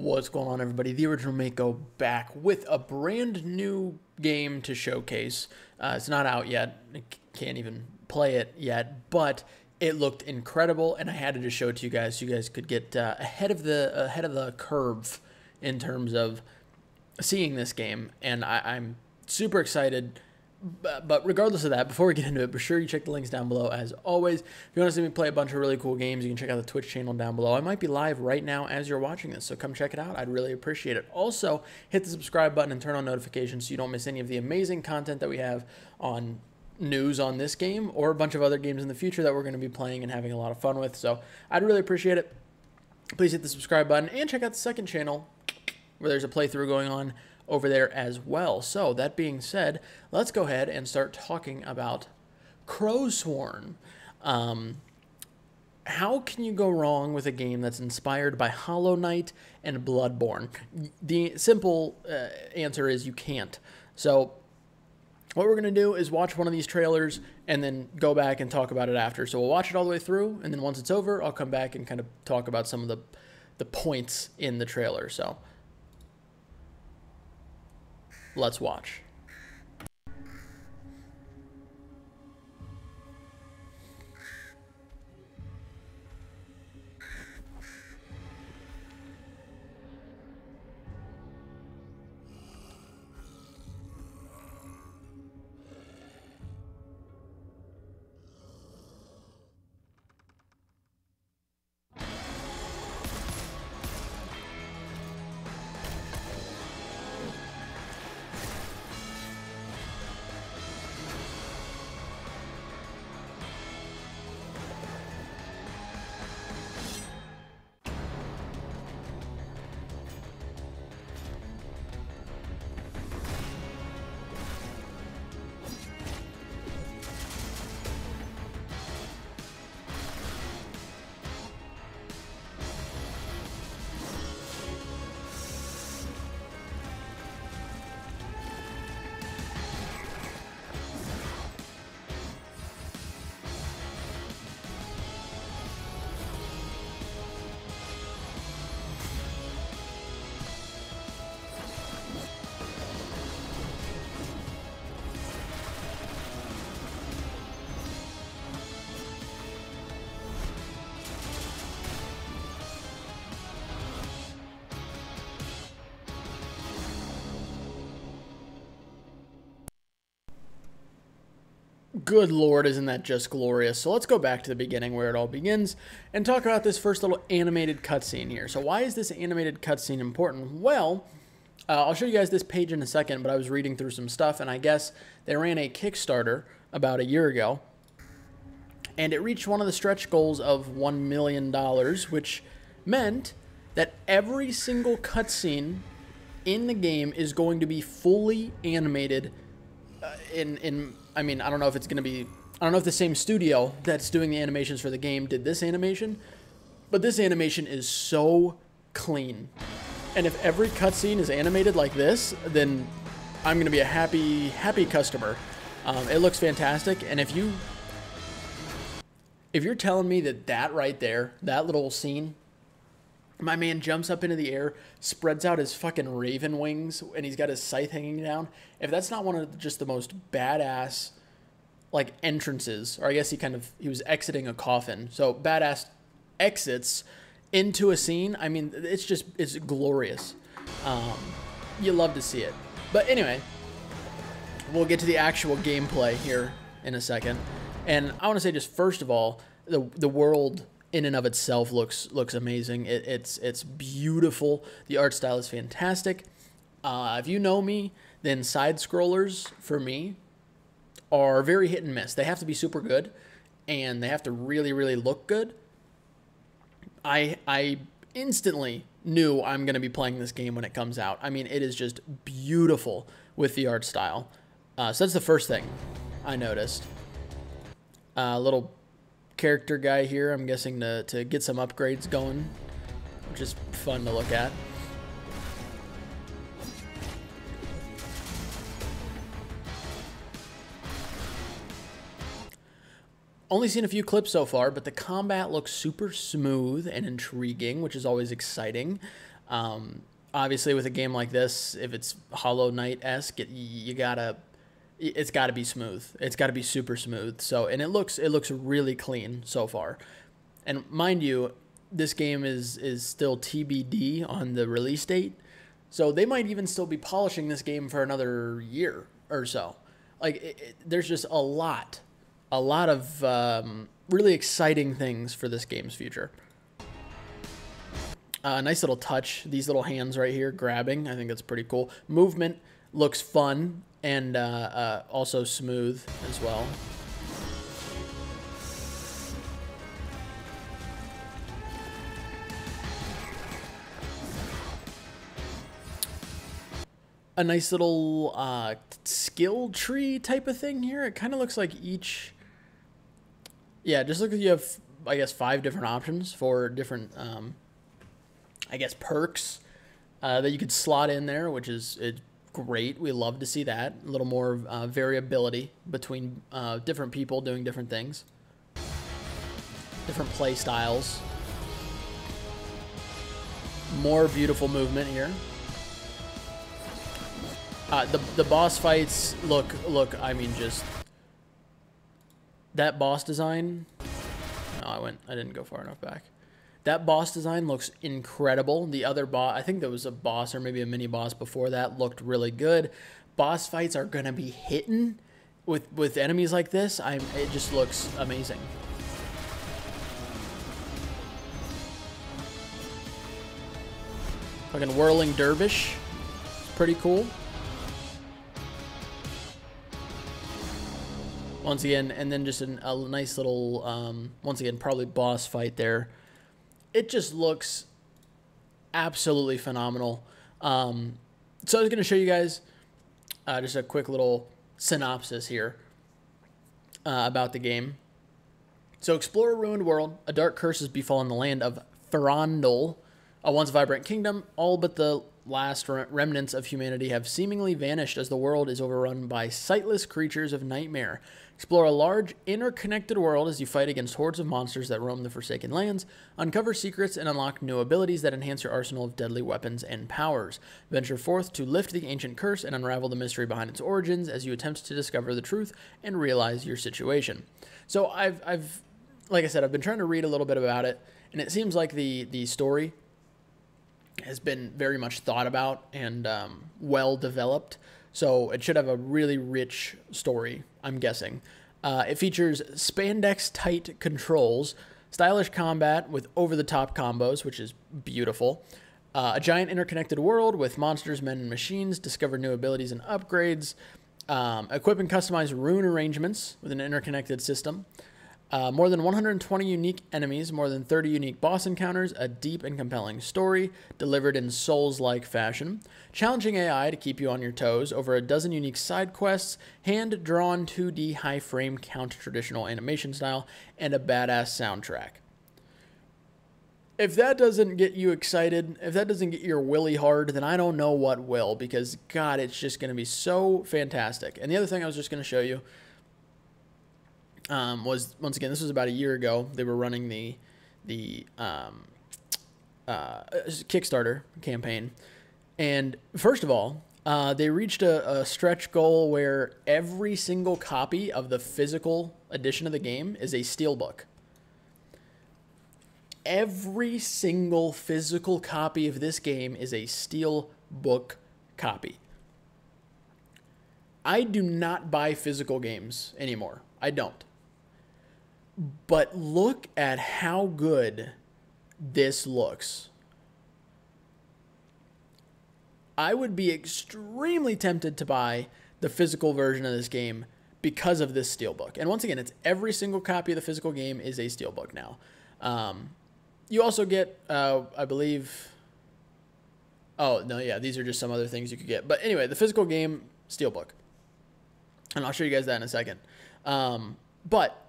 What's going on, everybody? The Original Mako back with a brand new game to showcase. It's not out yet. I can't even play it yet, but it looked incredible, and I had to just show it to you guys so you guys could get ahead of the curve in terms of seeing this game. And I'm super excited. But regardless of that, before we get into it, be sure you check the links down below as always. If you want to see me play a bunch of really cool games, you can check out the Twitch channel down below. I might be live right now as you're watching this, so come check it out. I'd really appreciate it. Also, hit the subscribe button and turn on notifications so you don't miss any of the amazing content that we have on news on this game or a bunch of other games in the future that we're going to be playing and having a lot of fun with. So I'd really appreciate it. Please hit the subscribe button and check out the second channel where there's a playthrough going on over there as well. So that being said, let's go ahead and start talking about Crowsworn. How can you go wrong with a game that's inspired by Hollow Knight and Bloodborne? The simple answer is you can't. So what we're gonna do is watch one of these trailers and then go back and talk about it after. So we'll watch it all the way through, and then once it's over, I'll come back and kind of talk about some of the points in the trailer. So let's watch. Good lord, isn't that just glorious? So let's go back to the beginning where it all begins and talk about this first little animated cutscene here. So why is this animated cutscene important? Well, I'll show you guys this page in a second, but I was reading through some stuff, and I guess they ran a Kickstarter about a year ago, and it reached one of the stretch goals of $1 million, which meant that every single cutscene in the game is going to be fully animated I mean, I don't know if it's going to be, I don't know if the same studio that's doing the animations for the game did this animation, but this animation is so clean. And if every cutscene is animated like this, then I'm going to be a happy customer. It looks fantastic. And if you're telling me that right there, that little scene, my man jumps up into the air, spreads out his fucking raven wings, and he's got his scythe hanging down. If that's not one of just the most badass, like, entrances, or I guess he was exiting a coffin. So badass exits into a scene. I mean, it's glorious. You love to see it. But anyway, we'll get to the actual gameplay here in a second. And I want to say just first of all, the world in and of itself looks amazing. It's beautiful. The art style is fantastic. If you know me, then side scrollers for me are very hit and miss. They have to be super good, and they have to really, really look good. I instantly knew I'm going to be playing this game when it comes out. I mean, it is just beautiful with the art style. So that's the first thing I noticed. Little character guy here, I'm guessing to get some upgrades going, which is fun to look at. Only seen a few clips so far, but the combat looks super smooth and intriguing, which is always exciting. Obviously, with a game like this, if it's Hollow Knight-esque, it's got to be smooth. It's got to be super smooth. So, and it looks really clean so far. And mind you, this game is still TBD on the release date. So they might even still be polishing this game for another year or so. Like, there's just a lot of really exciting things for this game's future. Nice little touch. These little hands right here grabbing. I think that's pretty cool. Movement looks fun and also smooth as well. A nice little skill tree type of thing here. It kind of looks like each... Yeah, just look at you have, I guess, 5 different options for different... I guess perks that you could slot in there, which is great. We love to see that. A little more variability between different people doing different things, different play styles. More beautiful movement here. The boss fights look. I mean, just that boss design. No, I didn't go far enough back. That boss design looks incredible. The other boss, I think there was a boss or maybe a mini boss before that, looked really good. Boss fights are gonna be hitting with enemies like this. It just looks amazing. Fucking whirling dervish, it's pretty cool. Once again, and then just a nice little once again probably boss fight there. It just looks absolutely phenomenal. So I was going to show you guys just a quick little synopsis here about the game. So explore a ruined world. A dark curse has befallen the land of Thrandl, a once vibrant kingdom. All but the last remnants of humanity have seemingly vanished as the world is overrun by sightless creatures of nightmare. Explore a large, interconnected world as you fight against hordes of monsters that roam the Forsaken Lands. Uncover secrets and unlock new abilities that enhance your arsenal of deadly weapons and powers. Venture forth to lift the ancient curse and unravel the mystery behind its origins as you attempt to discover the truth and realize your situation. So I've like I said, I've been trying to read a little bit about it, and it seems like the story has been very much thought about and well developed, so it should have a really rich story, I'm guessing. It features spandex tight controls, stylish combat with over-the-top combos, which is beautiful, a giant interconnected world with monsters, men, and machines. Discover new abilities and upgrades, equip and customize rune arrangements with an interconnected system. More than 120 unique enemies, more than 30 unique boss encounters, a deep and compelling story delivered in Souls-like fashion, challenging AI to keep you on your toes, over a dozen unique side quests, hand-drawn 2D high-frame count traditional animation style, and a badass soundtrack. If that doesn't get you excited, if that doesn't get your willy hard, then I don't know what will, because, God, it's just going to be so fantastic. And the other thing I was just going to show you, was, once again, this was about a year ago. They were running the Kickstarter campaign. And first of all, they reached a stretch goal where every single copy of the physical edition of the game is a steelbook. Every single physical copy of this game is a steelbook copy. I do not buy physical games anymore. I don't. But look at how good this looks. I would be extremely tempted to buy the physical version of this game because of this steelbook. And once again, it's every single copy of the physical game is a steelbook now. You also get, I believe... Oh, no, yeah, these are just some other things you could get. But anyway, the physical game, steelbook. And I'll show you guys that in a second. But...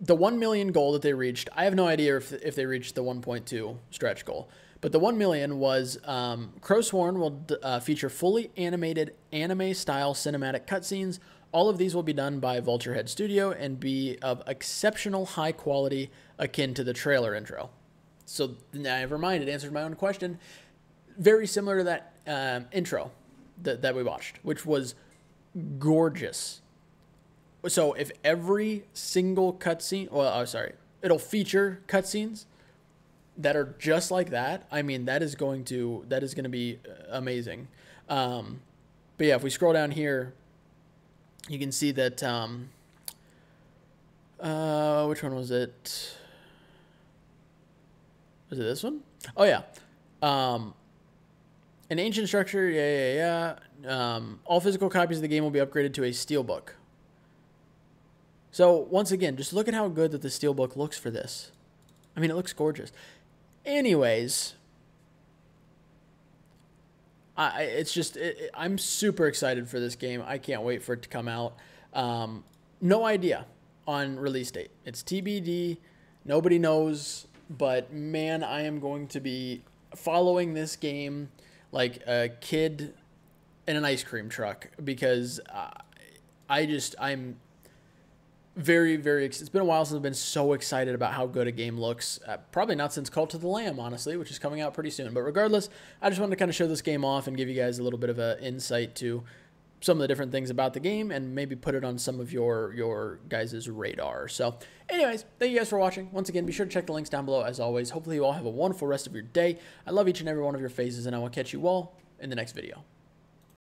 the 1 million goal that they reached, I have no idea if they reached the 1.2 stretch goal, but the 1 million was, Crowsworn will feature fully animated anime-style cinematic cutscenes. All of these will be done by Vulturehead Studio and be of exceptional high quality akin to the trailer intro. So never mind, it answered my own question. very similar to that intro that we watched, which was gorgeous. So if every single cutscene, well, oh, sorry, it'll feature cutscenes that are just like that. I mean, that is going to be amazing. But yeah, if we scroll down here, you can see that, which one was it? Was it this one? Oh yeah. An ancient structure. Yeah. All physical copies of the game will be upgraded to a steelbook. So once again, just look at how good that the steelbook looks for this. I mean, it looks gorgeous. Anyways, I'm super excited for this game. I can't wait for it to come out. No idea on release date. It's TBD. Nobody knows. But man, I am going to be following this game like a kid in an ice cream truck, because I'm very, very excited. It's been a while since I've been so excited about how good a game looks. Probably not since Cult of the Lamb, honestly, which is coming out pretty soon. But regardless, I just wanted to kind of show this game off and give you guys a little bit of an insight to some of the different things about the game, and maybe put it on some of your guys' radar. So anyways, thank you guys for watching. Once again, be sure to check the links down below as always. Hopefully you all have a wonderful rest of your day. I love each and every one of your faces, and I will catch you all in the next video.